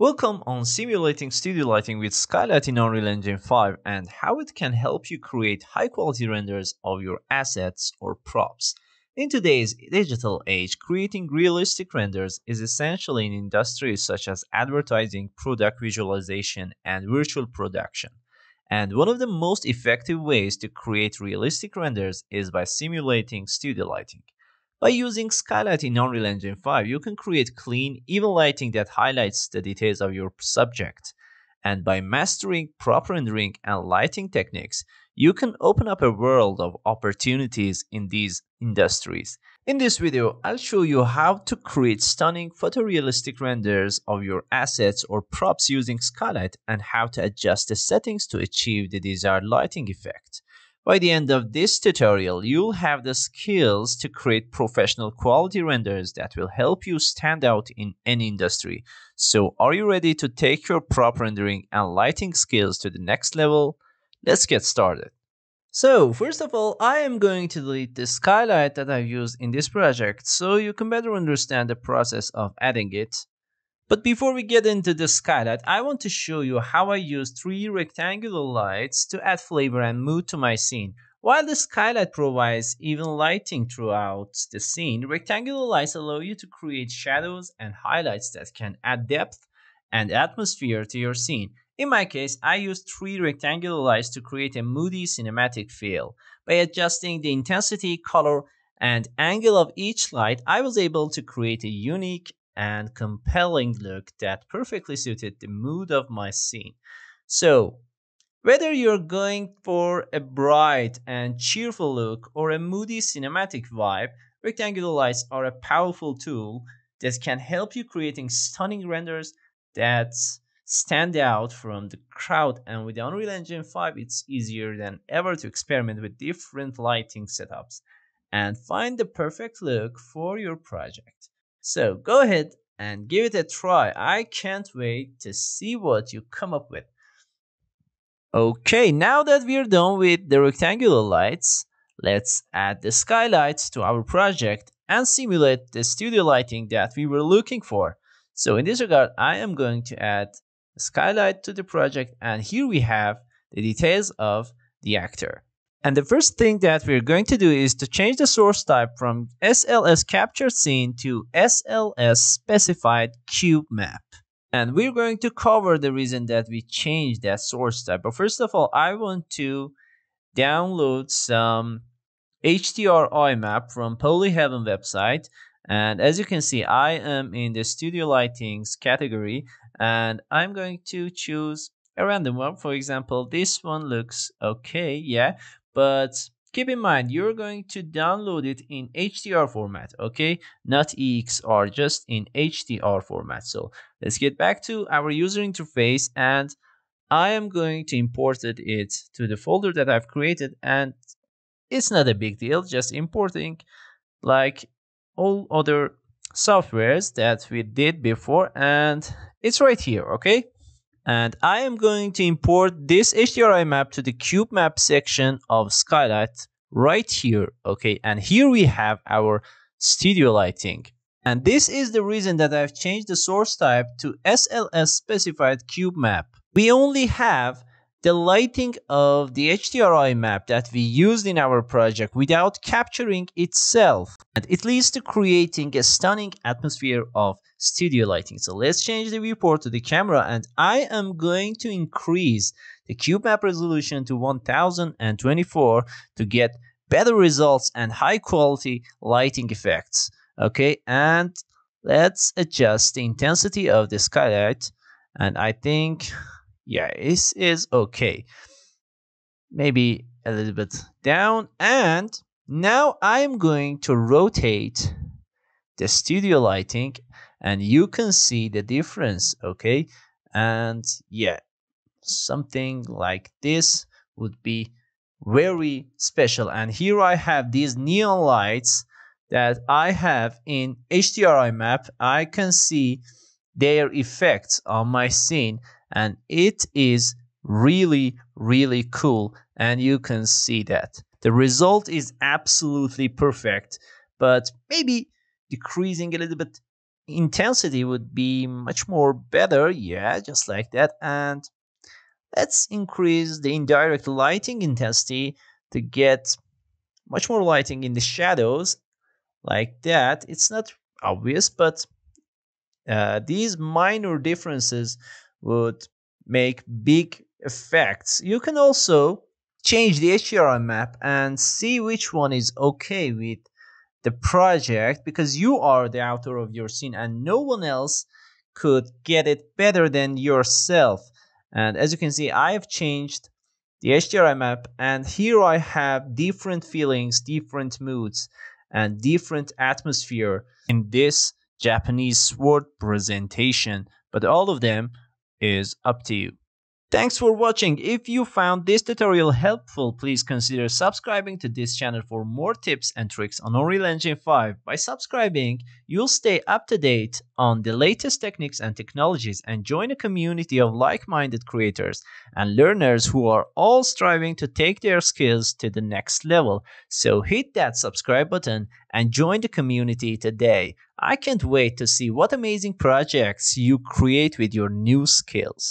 Welcome on simulating studio lighting with Skylight in Unreal Engine 5 and how it can help you create high quality renders of your assets or props. In today's digital age, creating realistic renders is essential in industries such as advertising, product visualization, and virtual production. And one of the most effective ways to create realistic renders is by simulating studio lighting. By using Skylight in Unreal Engine 5, you can create clean, even lighting that highlights the details of your subject. And by mastering prop rendering and lighting techniques, you can open up a world of opportunities in these industries. In this video, I'll show you how to create stunning photorealistic renders of your assets or props using Skylight and how to adjust the settings to achieve the desired lighting effect. By the end of this tutorial, you'll have the skills to create professional quality renders that will help you stand out in any industry. So are you ready to take your prop rendering and lighting skills to the next level? Let's get started. So first of all, I am going to delete the skylight that I've used in this project so you can better understand the process of adding it. But before we get into the skylight, I want to show you how I use three rectangular lights to add flavor and mood to my scene. While the skylight provides even lighting throughout the scene, rectangular lights allow you to create shadows and highlights that can add depth and atmosphere to your scene. In my case, I used three rectangular lights to create a moody cinematic feel. By adjusting the intensity, color, and angle of each light, I was able to create a unique and compelling look that perfectly suited the mood of my scene. So, whether you're going for a bright and cheerful look or a moody cinematic vibe, rectangular lights are a powerful tool that can help you creating stunning renders that stand out from the crowd. And with Unreal Engine 5, it's easier than ever to experiment with different lighting setups and find the perfect look for your project. So go ahead and give it a try. I can't wait to see what you come up with. Okay, now that we're done with the rectangular lights, let's add the skylights to our project and simulate the studio lighting that we were looking for. So in this regard, I am going to add a skylight to the project, and here we have the details of the actor. And the first thing that we're going to do is to change the source type from SLS Captured Scene to SLS Specified Cube Map. And we're going to cover the reason that we changed that source type. But first of all, I want to download some HDRI map from Poly Haven website. And as you can see, I am in the Studio Lightings category, and I'm going to choose a random one. For example, this one looks okay, yeah. But keep in mind, you're going to download it in HDR format, okay? Not EXR, just in HDR format. So let's get back to our user interface, and I am going to import it to the folder that I've created, and it's not a big deal, just importing like all other softwares that we did before, and it's right here, okay? And I am going to import this HDRI map to the cube map section of Skylight right here, okay? And here we have our studio lighting. And this is the reason that I've changed the source type to SLS Specified Cube Map. We only have the lighting of the HDRI map that we used in our project without capturing itself. And it leads to creating a stunning atmosphere of studio lighting. So let's change the viewport to the camera, and I am going to increase the cube map resolution to 1024 to get better results and high quality lighting effects. Okay, and let's adjust the intensity of the skylight, and I think, yeah, this is okay. Maybe a little bit down. And now I'm going to rotate the studio lighting, and you can see the difference, okay? And yeah, something like this would be very special. And here I have these neon lights that I have in HDRI map. I can see their effects on my scene, and it is really cool, and you can see that the result is absolutely perfect. But maybe decreasing a little bit intensity would be much more better. Yeah, just like that. And let's increase the indirect lighting intensity to get much more lighting in the shadows, like that. It's not obvious, but these minor differences would make big effects. You can also change the HDRI map and see which one is okay with the project, because you are the author of your scene and no one else could get it better than yourself. And as you can see, I've changed the HDRI map, and here I have different feelings, different moods, and different atmosphere in this Japanese sword presentation, but all of them is up to you. Thanks for watching. If you found this tutorial helpful, please consider subscribing to this channel for more tips and tricks on Unreal Engine 5. By subscribing, you'll stay up to date on the latest techniques and technologies and join a community of like-minded creators and learners who are all striving to take their skills to the next level. So hit that subscribe button and join the community today. I can't wait to see what amazing projects you create with your new skills.